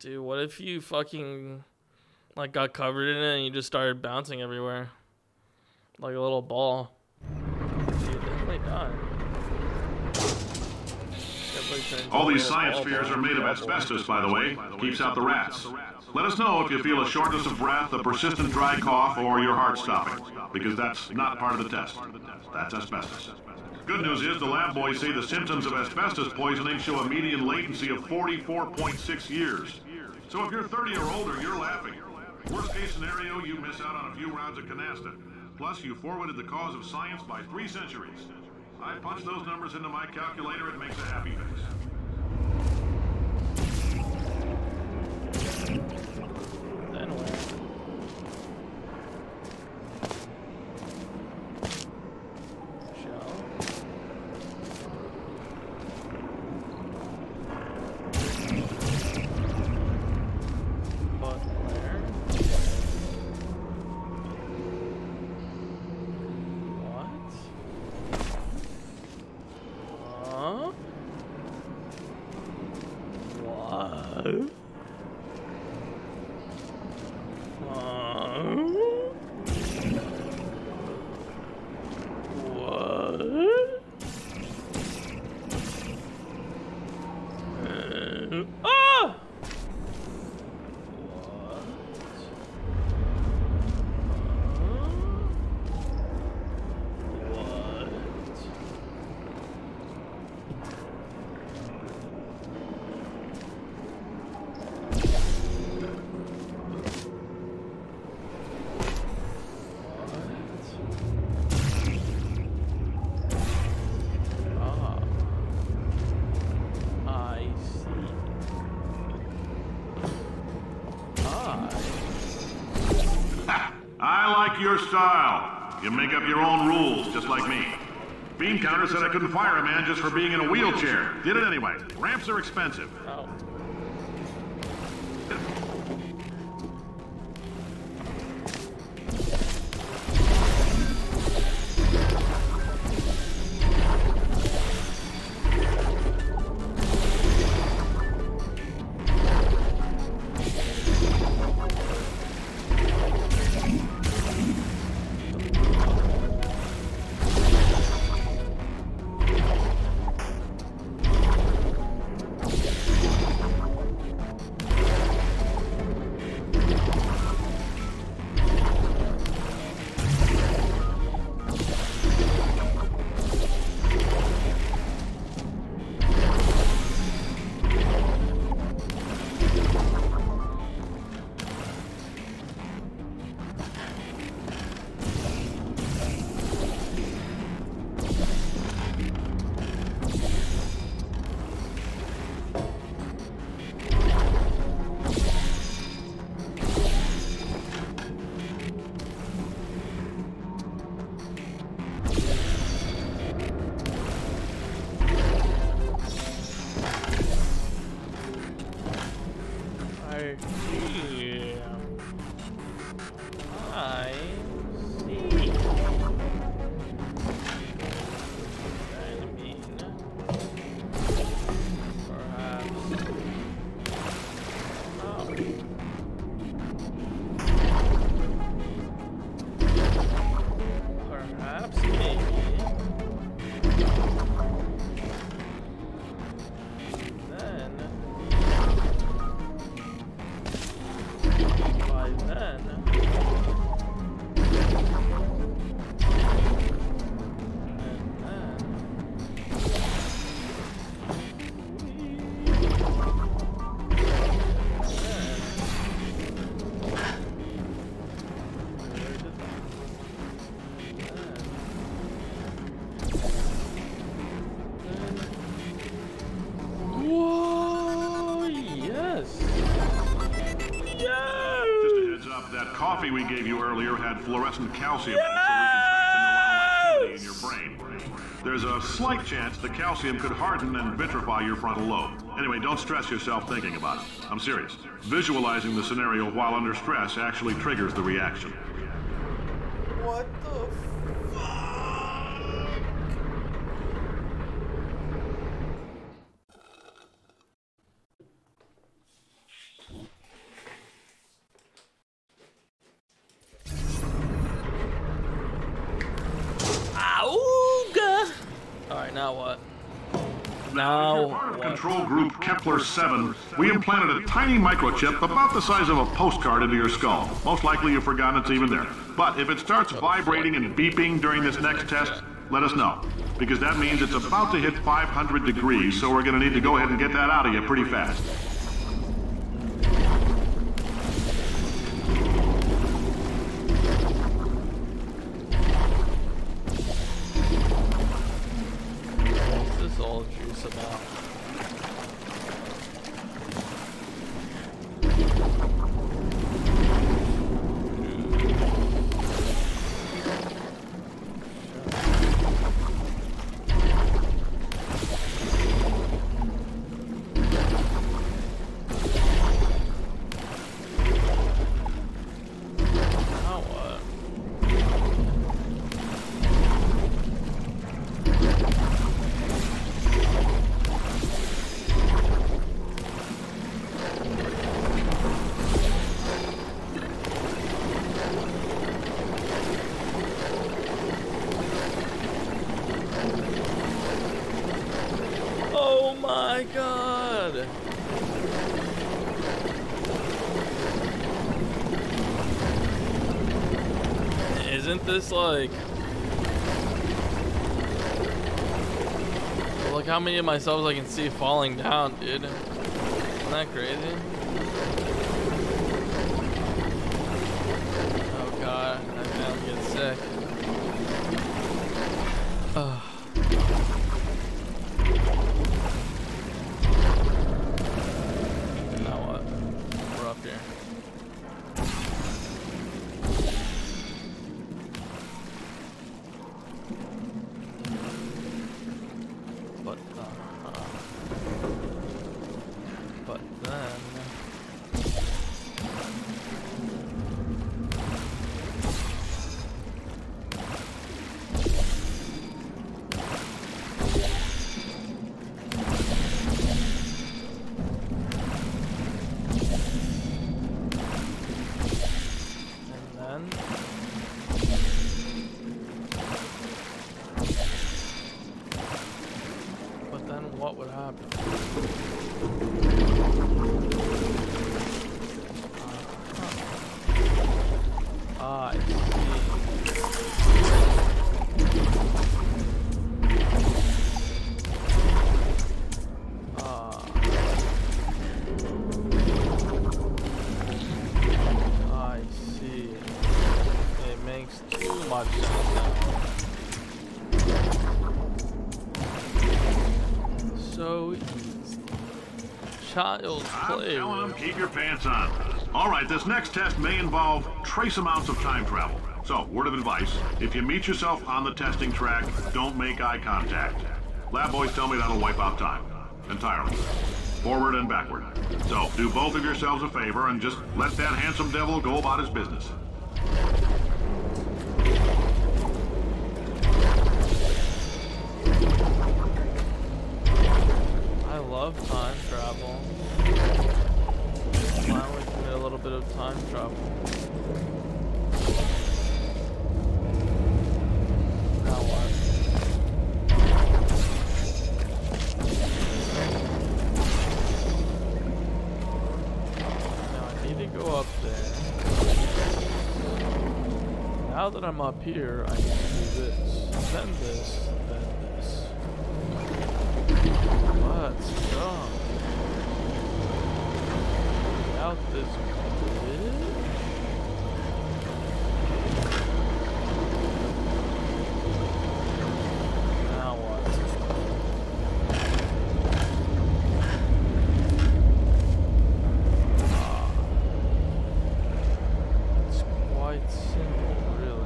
Dude, what if you fucking like got covered in it and you just started bouncing everywhere? Like a little ball. Dude, they might die. All these science spheres are made of asbestos, by the way. Keeps out the rats. Let us know if you feel a shortness of breath, a persistent dry cough, or your heart stopping, because that's not part of the test. That's asbestos. Good news is the lab boys say the symptoms of asbestos poisoning show a median latency of 44.6 years. So if you're 30 or older, you're laughing. Worst case scenario, you miss out on a few rounds of canasta. Plus, you forwarded the cause of science by 3 centuries. I punch those numbers into my calculator, it makes a happy face. Then where? Shall. But where? Your style. You make up your own rules, just like me. Beam counter said I couldn't fire a man just for being in a wheelchair. Did it anyway. Ramps are expensive. Oh. Fluorescent calcium, yes! So we can in your brain. There's a slight chance the calcium could harden and vitrify your frontal lobe. Anyway, don't stress yourself thinking about it. I'm serious. Visualizing the scenario while under stress actually triggers the reaction. What the fuck? Now what? Now as part of Control Group Kepler-7, we implanted a tiny microchip about the size of a postcard into your skull. Most likely you've forgotten it's even there. But if it starts vibrating and beeping during this next test, let us know. Because that means it's about to hit 500 degrees, so we're going to need to go ahead and get that out of you pretty fast. This like how many of myself I can see falling down, dude. Isn't that crazy? Oh god, I can't get sick. Ugh. Child's play. I'm telling them, keep your pants on. Alright, this next test may involve trace amounts of time travel. So, word of advice, if you meet yourself on the testing track, don't make eye contact. Lab boys tell me that'll wipe out time. Entirely. Forward and backward. So, do both of yourselves a favor and just let that handsome devil go about his business. I love time travel. Why don't we do a little bit of time travel? Now what? Now I need to go up there. Now that I'm up here, I need to do this, then this, then this. Let's go. Out this bridge. Now what? It's quite simple, really.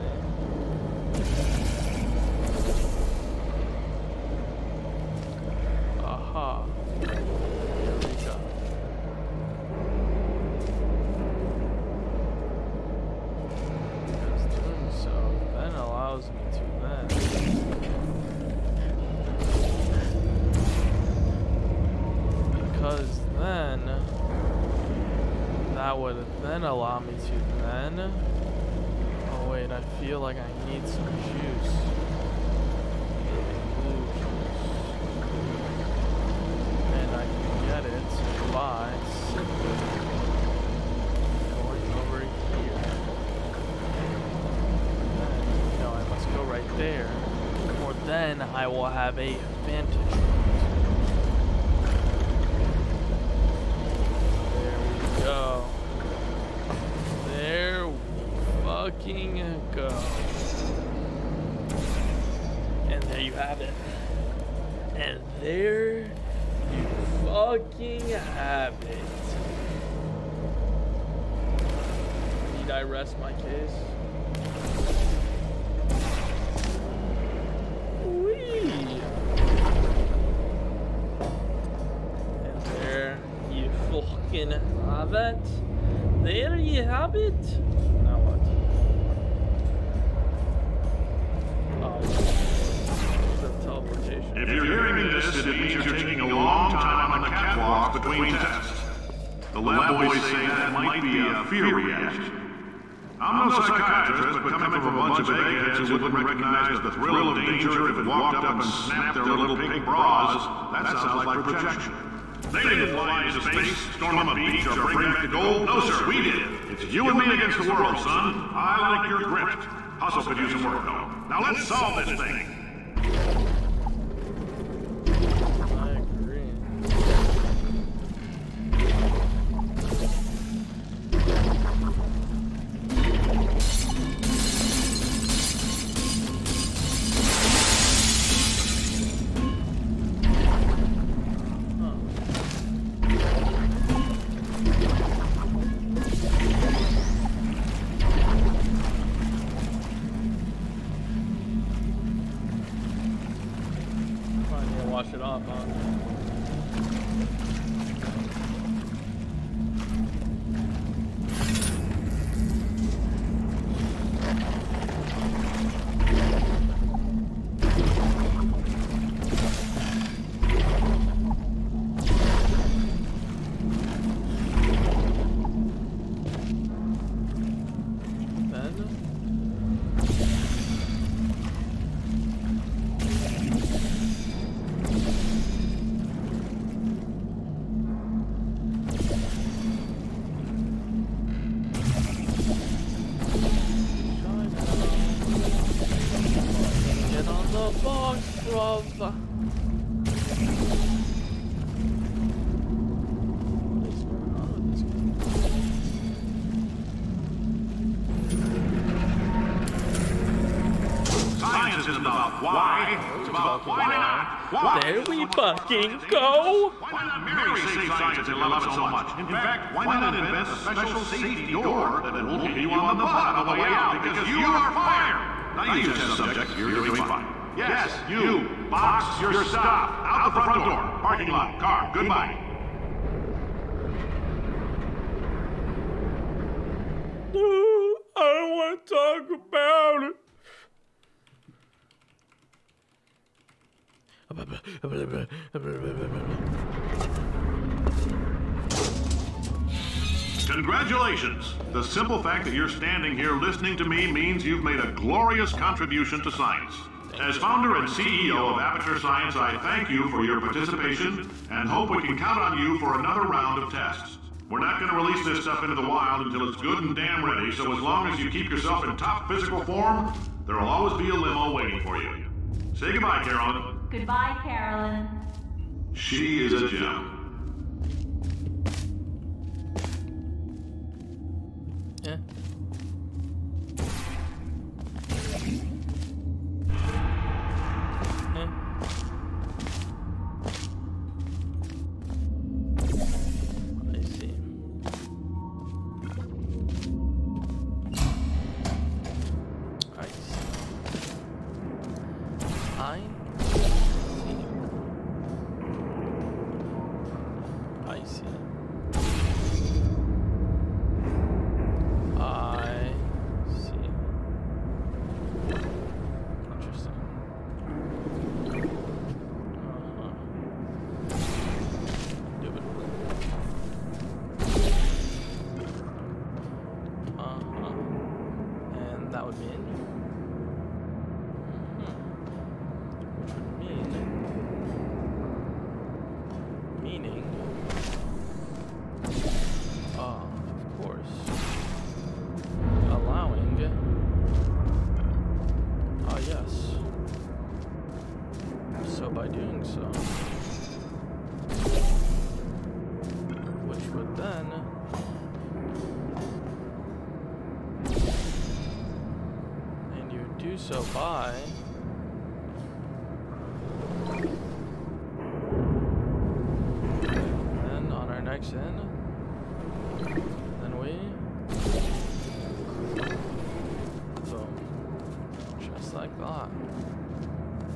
I feel like I need some juice. Blue juice. spots going over here. Then, no, I must go right there, or then I will have a vantage point. There we go. There we fucking go. And there you have it. And there you fucking have it. Need I rest my case? Whee! And there you fucking have it. There you have it. Now what? Oh. If you're hearing this, it means you're taking a long time on the catwalk between tests. The lab boys say that might be a fear reaction. I'm no psychiatrist, but coming from a bunch of eggheads who wouldn't recognize the thrill of danger if it walked up and snapped their little pink bras, that sounds like projection. They didn't fly into space, storm a beach, or bring back gold. No, sir, we did. It's you and me against the world, son. I like your grit. Hustle could use some work, though. Now let's solve this thing. Fucking go! Why not marry safe science and love it so much? In fact, why not invent a special safety door that will keep you on the butt on the way out because you are fired? Now you test subject, you're doing fine. Yes, you. Box your stuff. Out the front door. Parking lot. Car. Goodbye. I don't want to talk about it. Congratulations! The simple fact that you're standing here listening to me means you've made a glorious contribution to science. As founder and CEO of Aperture Science, I thank you for your participation and hope we can count on you for another round of tests. We're not going to release this stuff into the wild until it's good and damn ready, so as long as you keep yourself in top physical form, there will always be a limo waiting for you. Say goodbye, Carolyn. Goodbye, Carolyn. She is a gem. Yeah. do so by... And on our next end, then we... Boom. Just like that.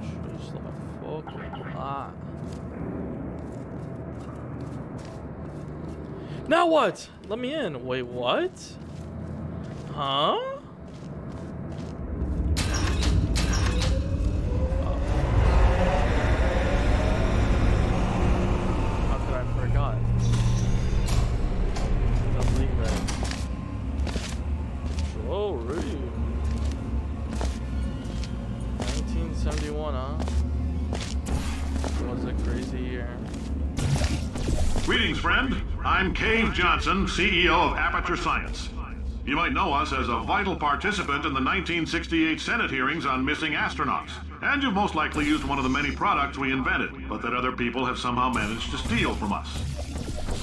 Just like fucking that. Now what? Let me in. Wait, what? Huh? Cave Johnson, CEO of Aperture Science. You might know us as a vital participant in the 1968 Senate hearings on missing astronauts, and you've most likely used one of the many products we invented, but that other people have somehow managed to steal from us.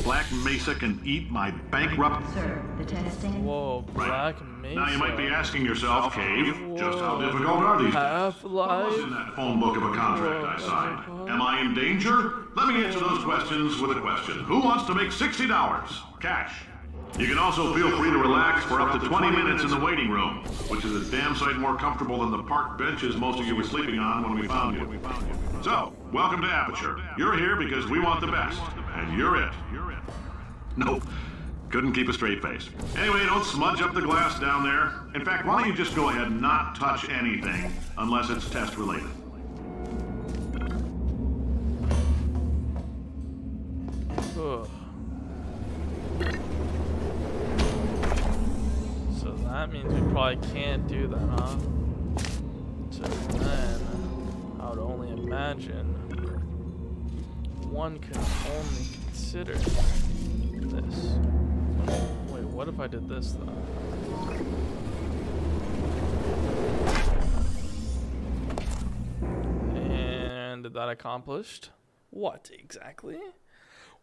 Black Mesa can eat my bankrupt... Sir, the testing... Whoa, Black Mesa... Now you might be asking yourself, Cave, just how difficult are these Half-Life? What's in that phone book of a contract I signed? Am I in danger? Let me answer those questions with a question. Who wants to make $60? Cash. You can also feel free to relax for up to 20 minutes in the waiting room, which is a damn sight more comfortable than the park benches most of you were sleeping on when we found you. So, welcome to Aperture. You're here because we want the best, and you're it. Nope. Couldn't keep a straight face. Anyway, don't smudge up the glass down there. In fact, why don't you just go ahead and not touch anything, unless it's test-related. So that means we probably can't do that, huh? So then, I would only imagine one can only consider this. Wait, what if I did this though? And that accomplished what exactly?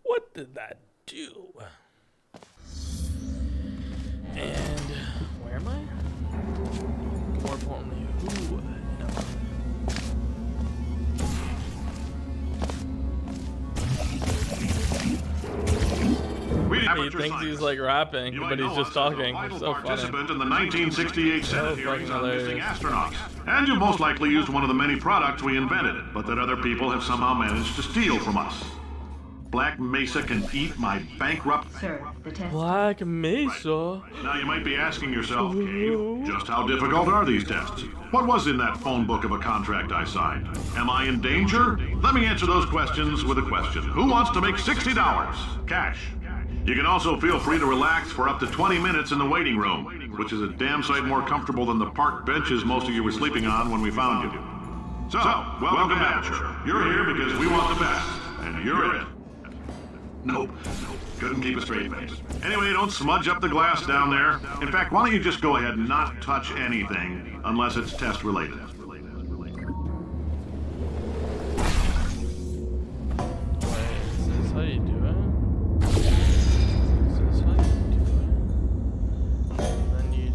What did that do? And where am I? More importantly, who am I? He thinks he's like rapping, but he's just talking. It's so funny. Participant in the 1968 Senate hearings on missing astronauts, and you most likely used one of the many products we invented, but that other people have somehow managed to steal from us. Black Mesa can eat my bankrupt... Sir, the test. Black Mesa? Right. Now you might be asking yourself, Cave, just how difficult are these tests? What was in that phone book of a contract I signed? Am I in danger? Let me answer those questions with a question. Who wants to make $60? Cash. You can also feel free to relax for up to 20 minutes in the waiting room, which is a damn sight more comfortable than the park benches most of you were sleeping on when we found you. So, welcome to Aperture. You're here because we want the best, and you're it. Nope. Couldn't keep a straight face. Anyway, don't smudge up the glass down there. In fact, why don't you just go ahead and not touch anything unless it's test-related. Wait, is this how you do it? Is this how you do it? And then you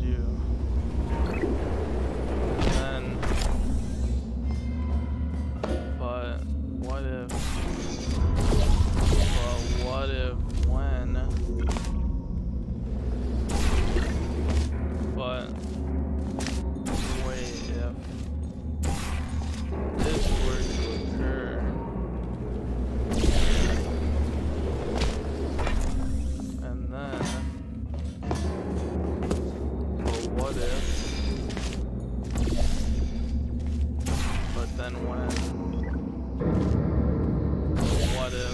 do... And then... But what if... What if, when, but, wait, if this were to occur, and then, but what if, but then when, but what if,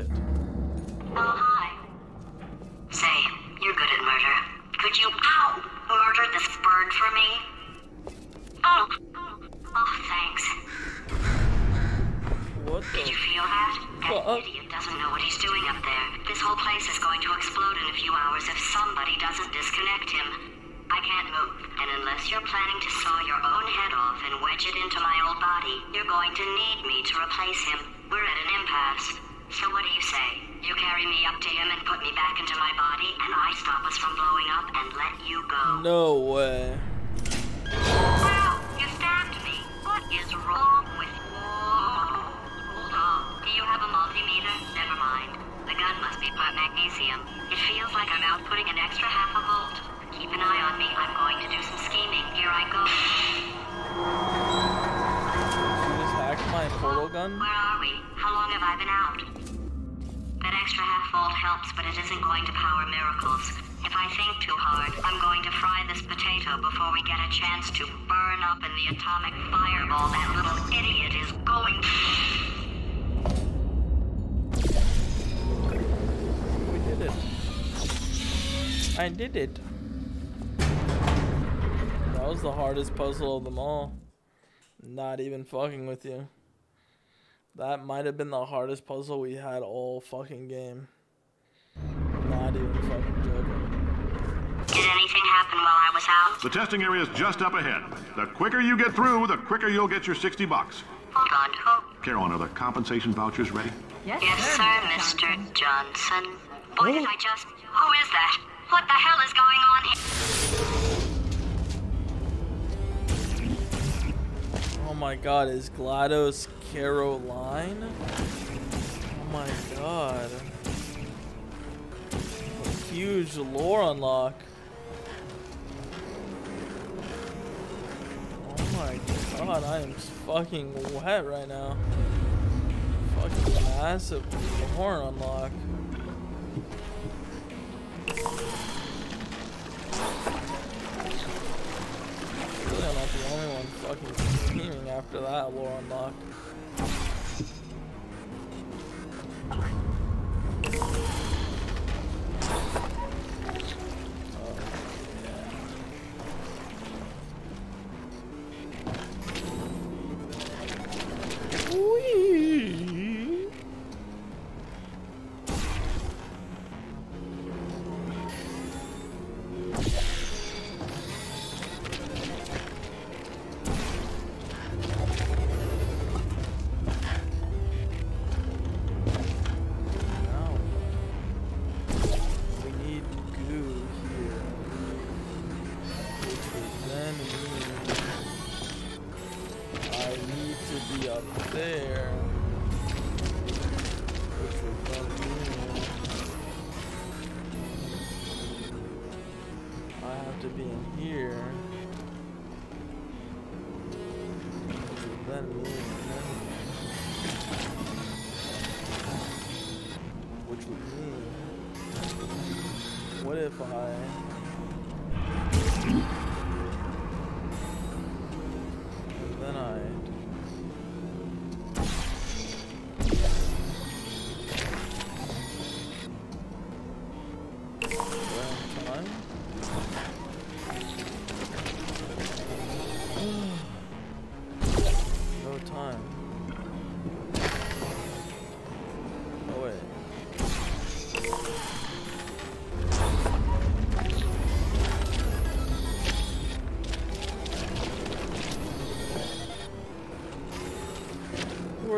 it. Oh, hi. Say, you're good at murder. Could you, murder this bird for me? Oh, thanks. What the... Did you feel that? That idiot doesn't know what he's doing up there. This whole place is going to explode in a few hours if somebody doesn't disconnect him. I can't move, and unless you're planning to saw your own head off and wedge it into my old body, you're going to need me to replace him. We're at an impasse. So what do you say? You carry me up to him and put me back into my body, and I stop us from blowing up and let you go. No way. Wow, you stabbed me. What is wrong with you? Hold on. Do you have a multimeter? Never mind. The gun must be part magnesium. It feels like I'm outputting an extra half a volt. Keep an eye on me. I'm going to do some scheming. Here I go. You just hacked my portal gun? Where are we? How long have I been out? That extra half volt helps, but it isn't going to power miracles. If I think too hard, I'm going to fry this potato before we get a chance to burn up in the atomic fireball that little idiot is going to... We did it. I did it. That was the hardest puzzle of them all. Not even fucking with you. That might have been the hardest puzzle we had all fucking game. Not even fucking joking. Did anything happen while I was out? The testing area is just up ahead. The quicker you get through, the quicker you'll get your $60. Hold on, who? Caroline, are the compensation vouchers ready? Yes, sir, Mr. Johnson. Boy, did I just... Who is that? What the hell is going on here? Oh my god, is GLaDOS Caroline? Oh my god. A huge lore unlock. Oh my god, I am fucking wet right now. Fucking massive lore unlock. Really, I'm not the only one fucking scheming after that lore unlock. Oh, yeah. Whee!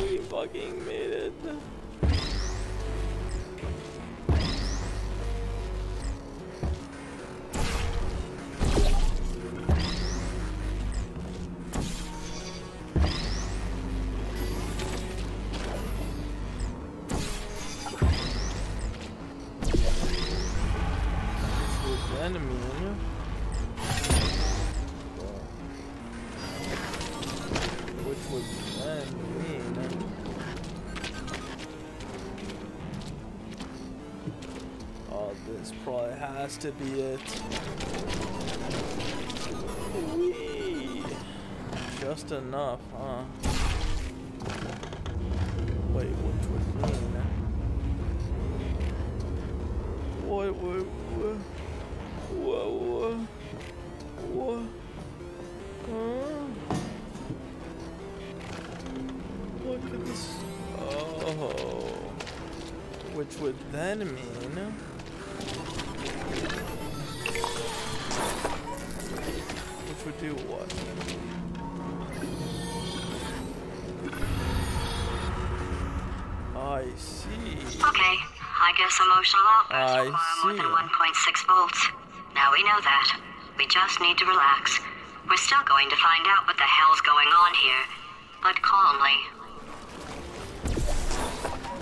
We fucking made it. To be it. Whee! Just enough, huh? Wait, would mean. Look at this. Oh. Which would then mean. Which would do what? I see. Okay, I guess emotional outbursts require more than 1.6 volts. Now we know that. We just need to relax. We're still going to find out what the hell's going on here, but calmly.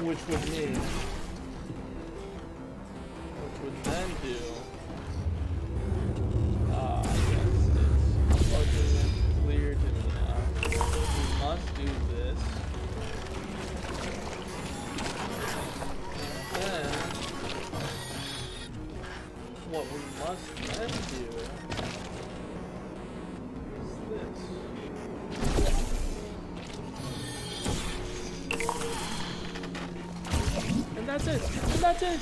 Which would mean... Which would then do... Ah, yes, it's fucking clear to me now. We must do this. And then... What we must then do... is this. That's it, and that's it.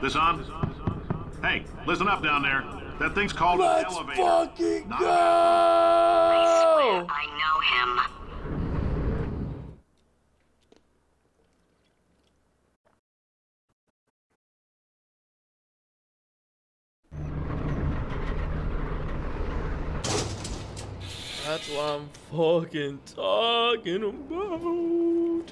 This on? Hey, listen up down there. That thing's called an elevator. Let's fucking go! I swear I know him. That's what I'm fucking talking about.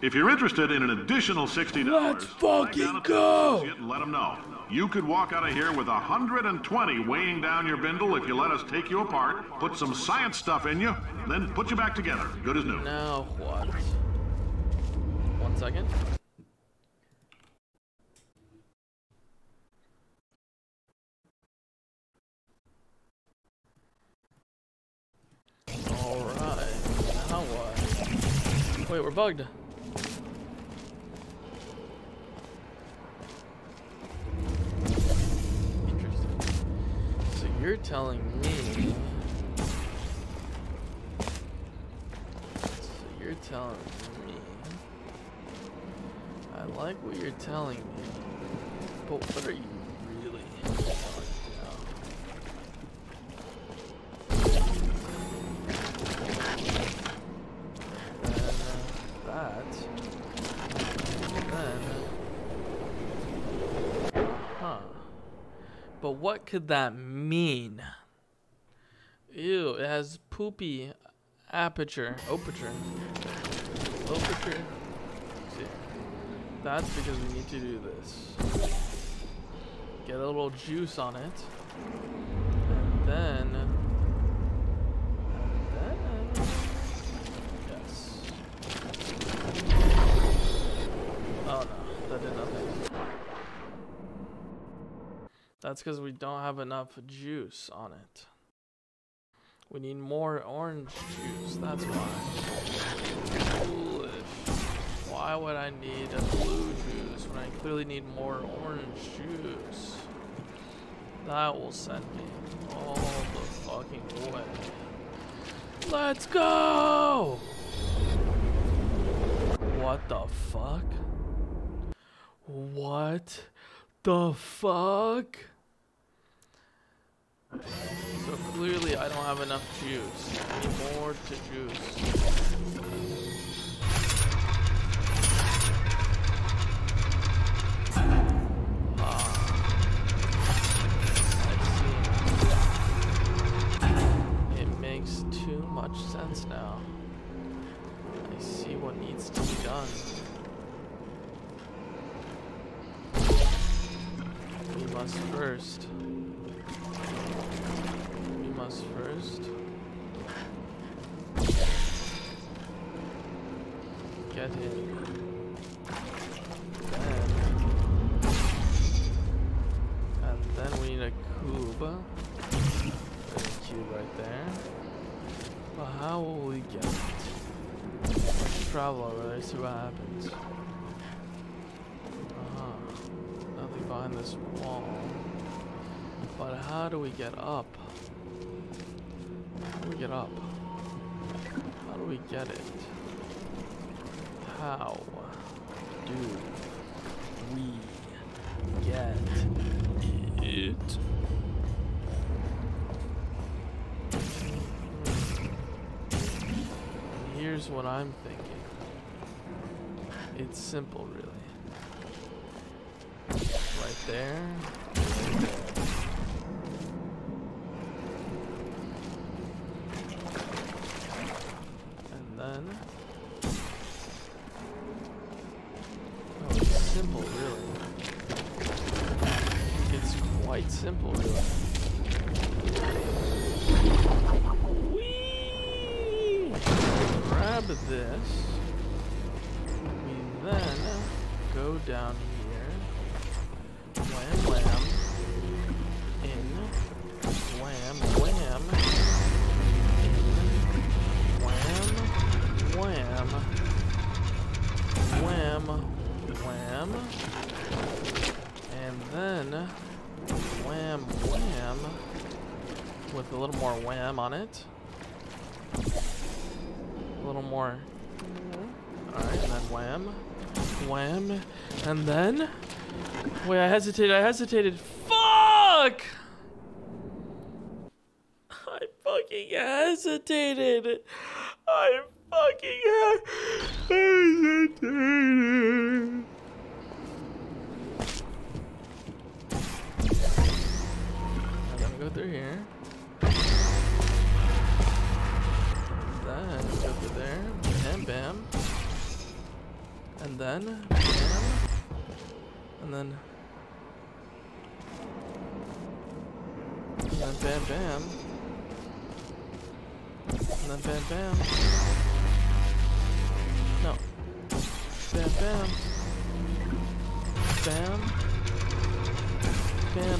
If you're interested in an additional $60, let's fucking go! And let them know. You could walk out of here with 120 weighing down your bindle if you let us take you apart, put some science stuff in you, then put you back together. Good as new. Now what? 1 second. All right. Now what? Wait, we're bugged. You're telling me. So you're telling me. I like what you're telling me. But what are you really telling me now? But what could that mean? Ew, it has poopy aperture. Aperture. See, that's because we need to do this. Get a little juice on it. And then yes. Oh no, that did nothing. That's because we don't have enough juice on it. We need more orange juice, that's why. Why would I need a blue juice when I clearly need more orange juice? That will send me all the fucking way. Let's go! What the fuck? What the fuck? So clearly I don't have enough juice. I need more to juice. Sense now. I see what needs to be done. We must first get him. And then we need a cube. There's a cube right there. But how will we get it? Let's travel over there, see what happens. Nothing behind this wall. But how do we get up? How do we get up? How do we get it? How do we get it? Here's what I'm thinking. It's simple, really. Right there. Right there. And then... Oh, it's simple, really. It's quite simple, really. This, we then go down here, wham wham, in, wham wham, in, wham wham, wham wham, and then wham wham, with a little more wham on it. A little more. Alright, and then wham. Wham. And then. Wait, I hesitated. Fuck! I fucking hesitated. I fucking hesitated. I'm gonna go through here. And go through there, bam, bam, and then, bam, and then, bam, bam, and then, bam, bam, no, bam, bam, bam, bam,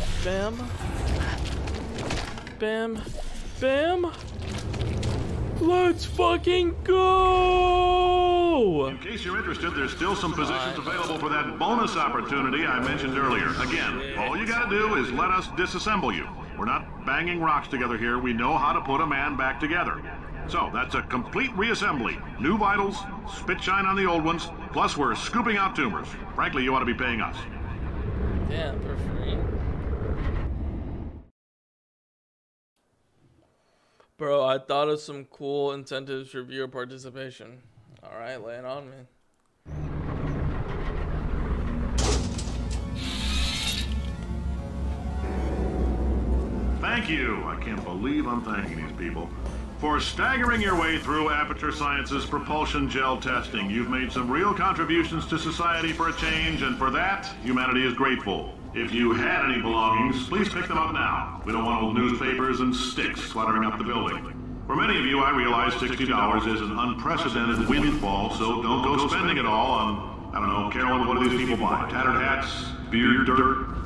bam, bam, bam. Let's fucking go! In case you're interested, there's still some positions available for that bonus opportunity I mentioned earlier. Again, all you gotta do is let us disassemble you. We're not banging rocks together here. We know how to put a man back together. So, that's a complete reassembly. New vitals, spit shine on the old ones, plus we're scooping out tumors. Frankly, you ought to be paying us. Yeah, for free. Bro, I thought of some cool incentives for viewer participation. Alright, lay it on me. Thank you. I can't believe I'm thanking these people. For staggering your way through Aperture Science's propulsion gel testing, you've made some real contributions to society for a change, and for that, humanity is grateful. If you had any belongings, please pick them up now. We don't want old newspapers and sticks cluttering up the building. For many of you, I realize $60 is an unprecedented windfall, so don't go spending it all on, I don't know, Carolyn, what do these people buy? Tattered hats? Beer dirt?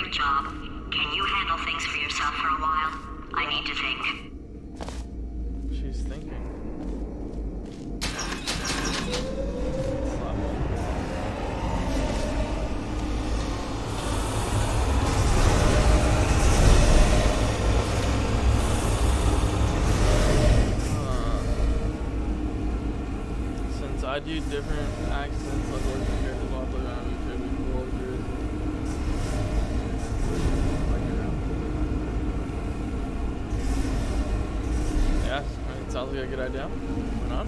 great job. Can you handle things for yourself for a while? I need to think. She's thinking. Since I do different accents, like working characters all the way around, you could be cool if you're yeah, it sounds like a good idea. Why not?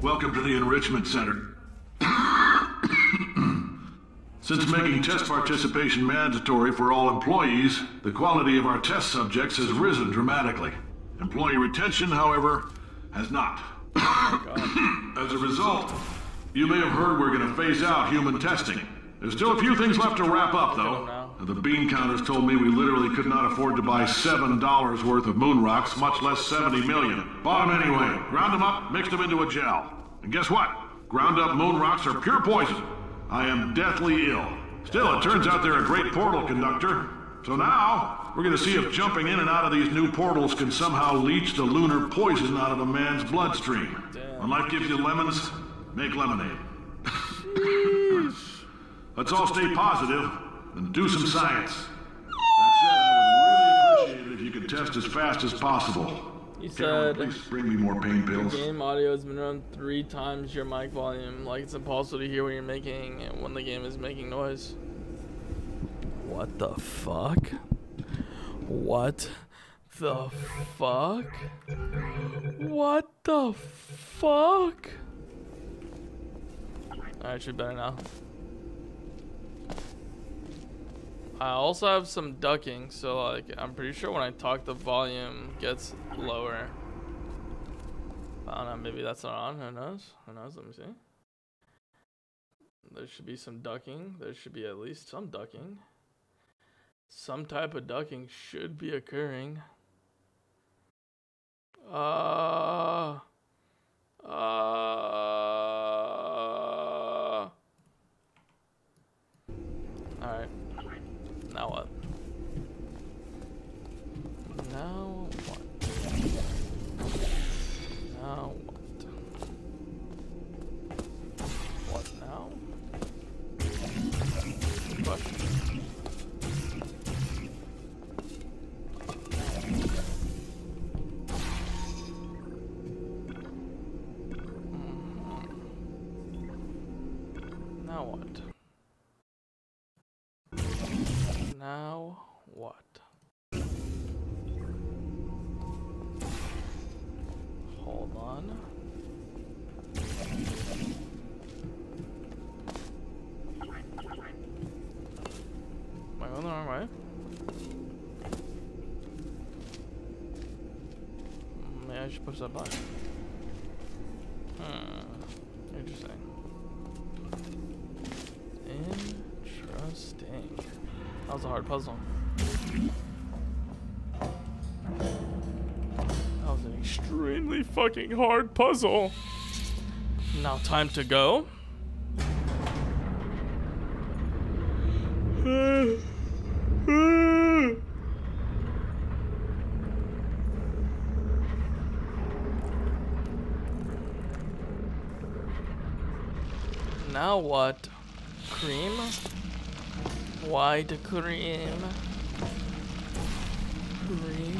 Welcome to the Enrichment Center. Since making test participation mandatory for all employees, the quality of our test subjects has risen dramatically. Employee retention, however, has not. As a result, you may have heard we're going to phase out human testing. There's still a few things left to wrap up, though. The bean counters told me we literally could not afford to buy $7 worth of moon rocks, much less 70 million. Bought them anyway, ground them up, mixed them into a gel. And guess what? Ground-up moon rocks are pure poison. I am deathly ill. Still, it turns out they're a great portal conductor. So now, we're going to see if jumping in and out of these new portals can somehow leach the lunar poison out of a man's bloodstream. When life gives you lemons, make lemonade. Let's all stay positive and do some science. That said, I would really appreciate it if you could test as fast as possible. You said, please bring me more pain pills. The game audio has been around 3 times your mic volume. Like, it's impossible to hear when you're making and when the game is making noise. What the fuck? What the fuck? What the fuck? Alright, you're better now. I also have some ducking, so like I'm pretty sure when I talk the volume gets lower. I don't know, maybe that's not on, who knows? Who knows, let me see. There should be some ducking, there should be at least some ducking. Some type of ducking should be occurring. Alright. Now what? Now what? Now what? What now? Fuck. Now what? Now what? Hold on. Am I going the wrong way? Maybe I should push that button. Interesting. Interesting. That was a hard puzzle. That was an extremely fucking hard puzzle. Now time to go. Now what? Cream? White cream. Cream.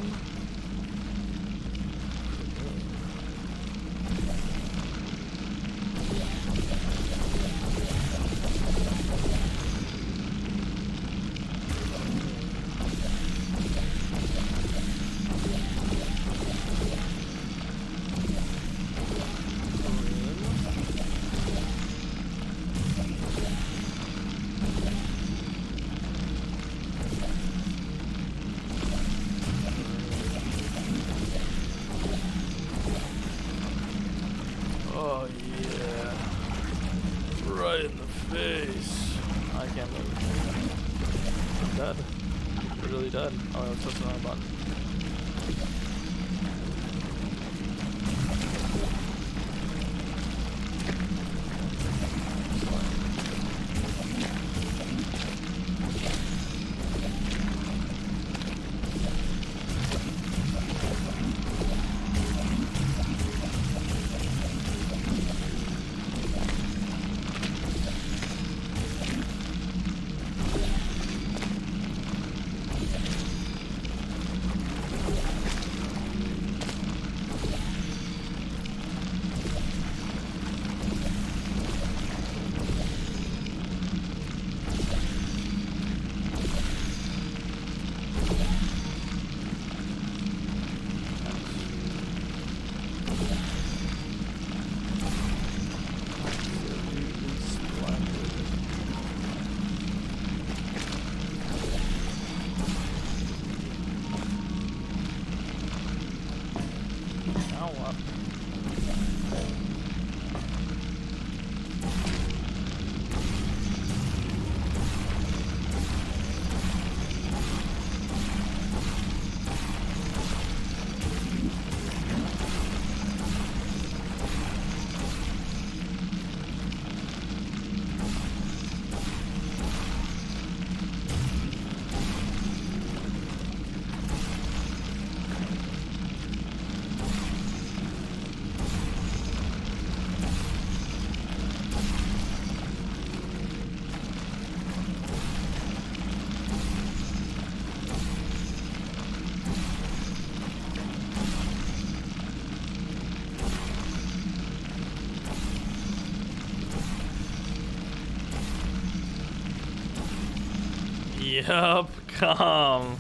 Yup, come.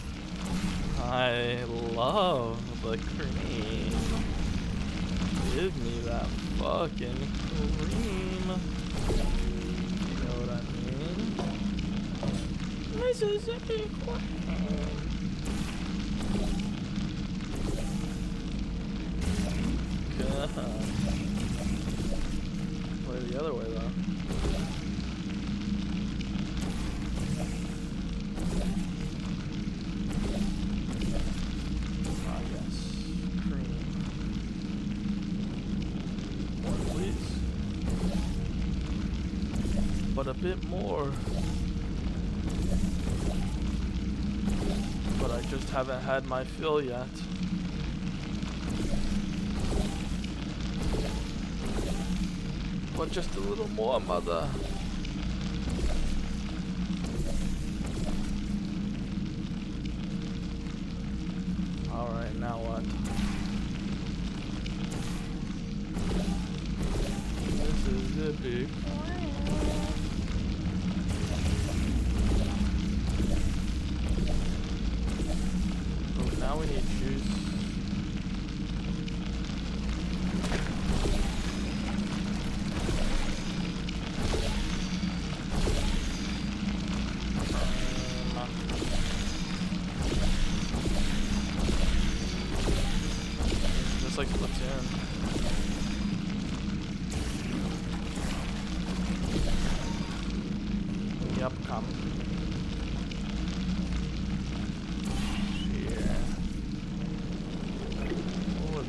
I love the cream. Give me that fucking cream. You know what I mean? Mississippi cream. A bit more, but I just haven't had my fill yet. But just a little more, mother. Alright, now what? This is it, big.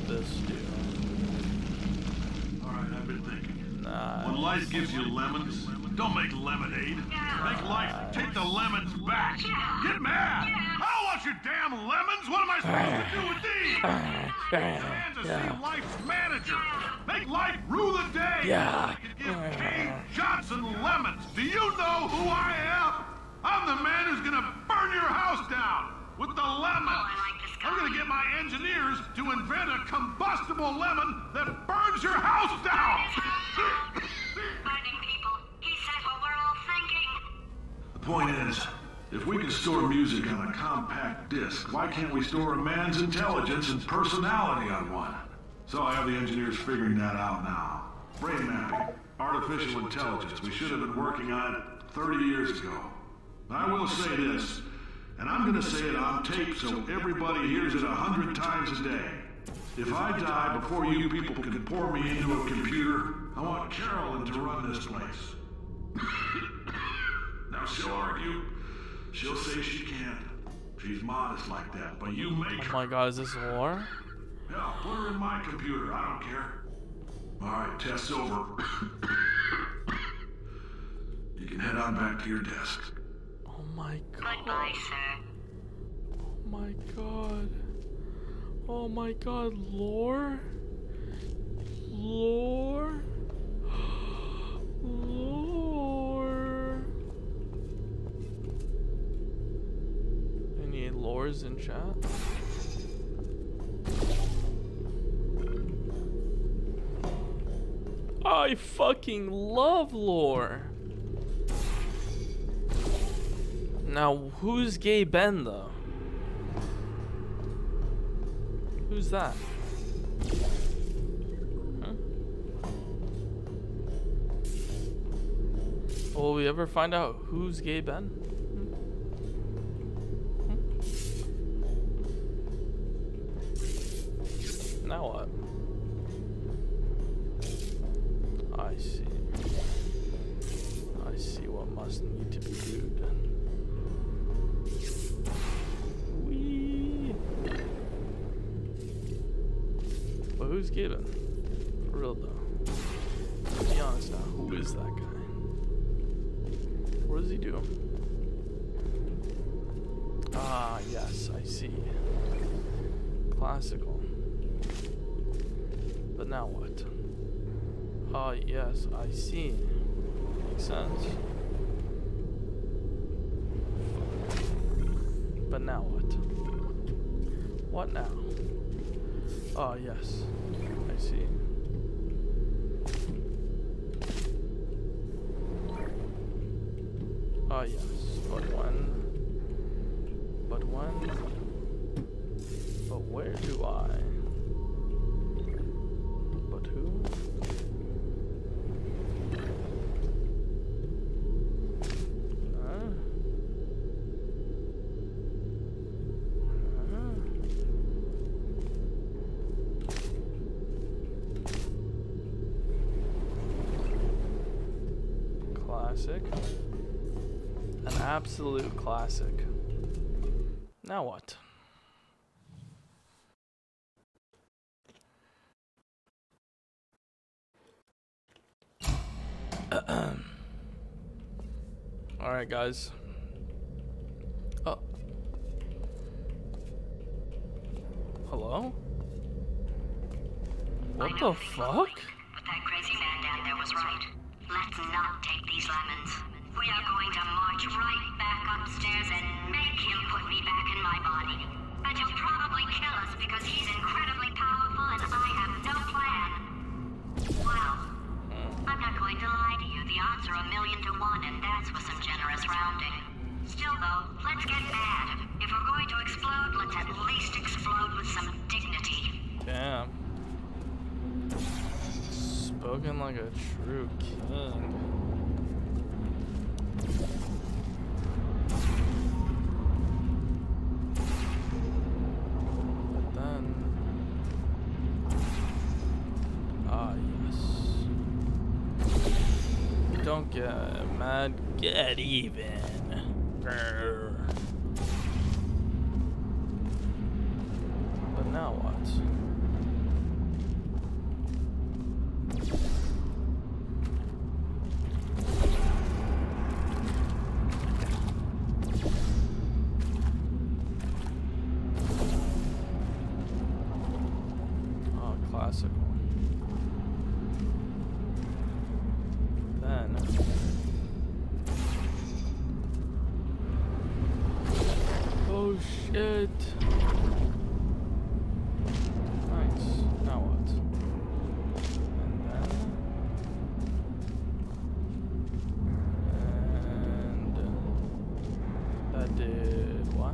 This Life gives you lemons. Don't make lemonade. Yeah. Make life. Take the lemons back. Yeah. Get mad. Yeah. I don't want your damn lemons. What am I supposed to do with these? Stand to see life's manager. Make life rule the day. Yeah. I can give Kane Johnson lemons. Do you know who I am? I'm the man who's gonna burn your house down with the lemons. Oh, I like this guy. I'm gonna get my engineers to invent a combustible lemon that burns your house down. Burning people. He said what we're all thinking. The point is, if we can store music on a compact disc, why can't we store a man's intelligence and personality on one? So I have the engineers figuring that out now. Brain mapping, artificial intelligence. We should have been working on it 30 years ago. I will say this, and I'm going to say it on tape so everybody hears it 100 times a day. If I die before you people can pour me into a computer, I want Carolyn to run this place. Now she'll argue. She'll say she can't. She's modest like that, but you make her. Oh my god, is this war? Yeah, put her in my computer. I don't care. Alright, test's over. You can head on back to your desk. Oh my god. Goodbye, sir. Oh my god. Oh my god, lore? Lore? Lore. Any lores in chat? I fucking love lore. Now, who's Gay Ben, though? Who's that? Huh? Will we ever find out who's Gay Ben? Hmm? Hmm? Now what? I see. I see what must need to be done. Who's given? For real though. Let's be honest now, who is that guy? What does he do? Ah, yes, I see. Classical. But now what? Ah, yes, I see. Makes sense. Fuck. But now what? What now? Ah, yes. See. Oh yes, but where do I? But who? An absolute classic. Now what? All right, guys. Oh. Hello? What the fuck? But that crazy man down there was right. Let's not take these lemons. We are going to march right back upstairs and make him put me back in my body. And he'll probably kill us because he's incredibly powerful and I have no plan. Well, I'm not going to lie to you. The odds are 1,000,000 to 1 and that's with some generous rounding. Still though, let's get mad. If we're going to explode, let's at least explode with some dignity. Damn. Spoken like a true king. But then... Ah, yes. Don't get mad, get even. Grr. But now what? possible. Then... oh shit! Nice. Now what? And then... and... that did what?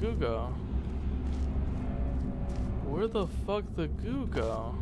Goo go? Where the fuck the goo go?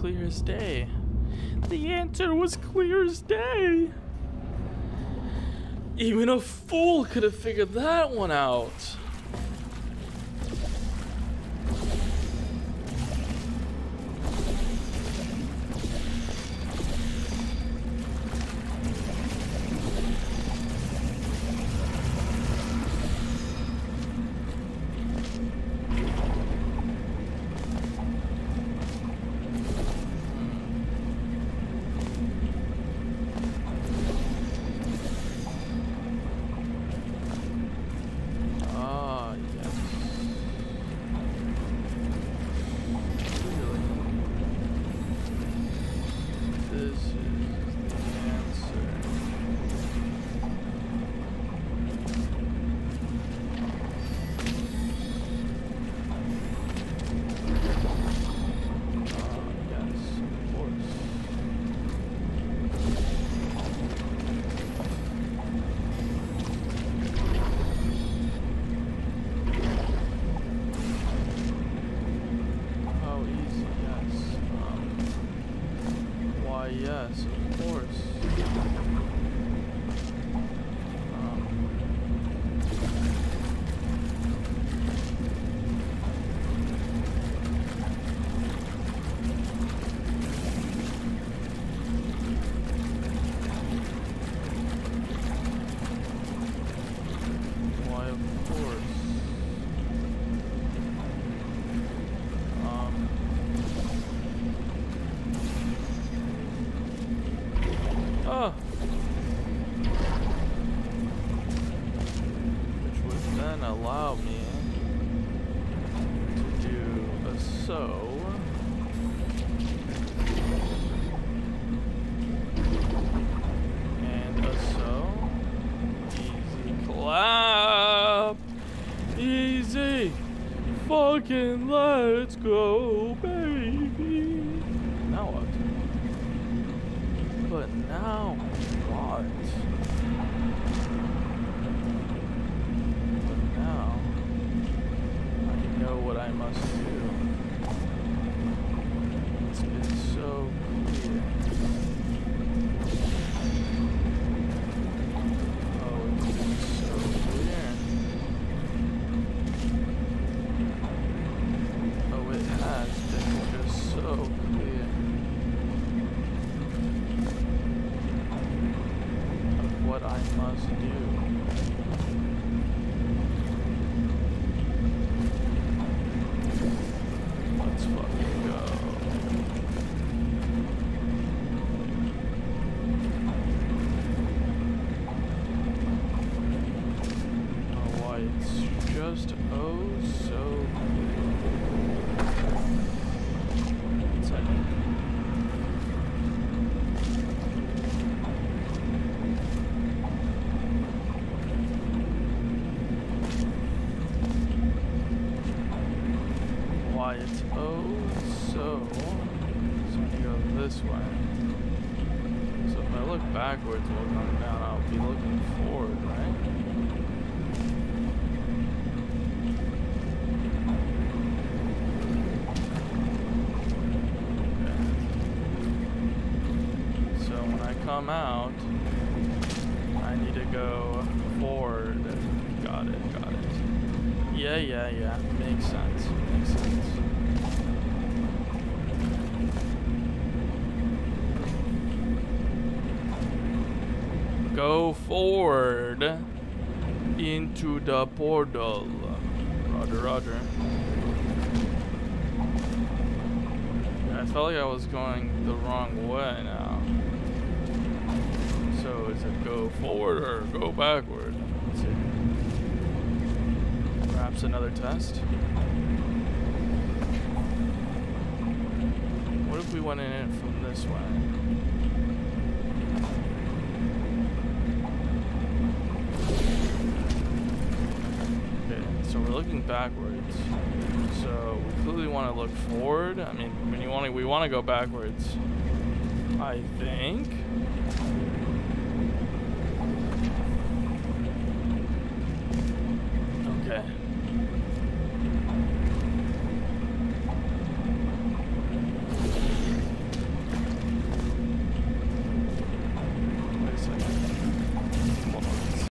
Clear as day. The answer was clear as day. Even a fool could have figured that one out. Let's go, baby. Now what? But now what? But now I know what I must do. It's been so clear. must do. Let's fucking go. Oh, it's just oh so good. One second. It's oh so I need to go this way. So if I look backwards while coming down, I'll be looking forward, right? Okay. So when I come out, I need to go forward. Got it, got it. Yeah. Makes sense, makes sense. Go forward into the portal. Roger, roger. I felt like I was going the wrong way now. So is it go forward or go backward? Let's see. Perhaps another test. What if we went in it from this way? So we're looking backwards. So we clearly want to look forward. I mean, we want to go backwards, I think.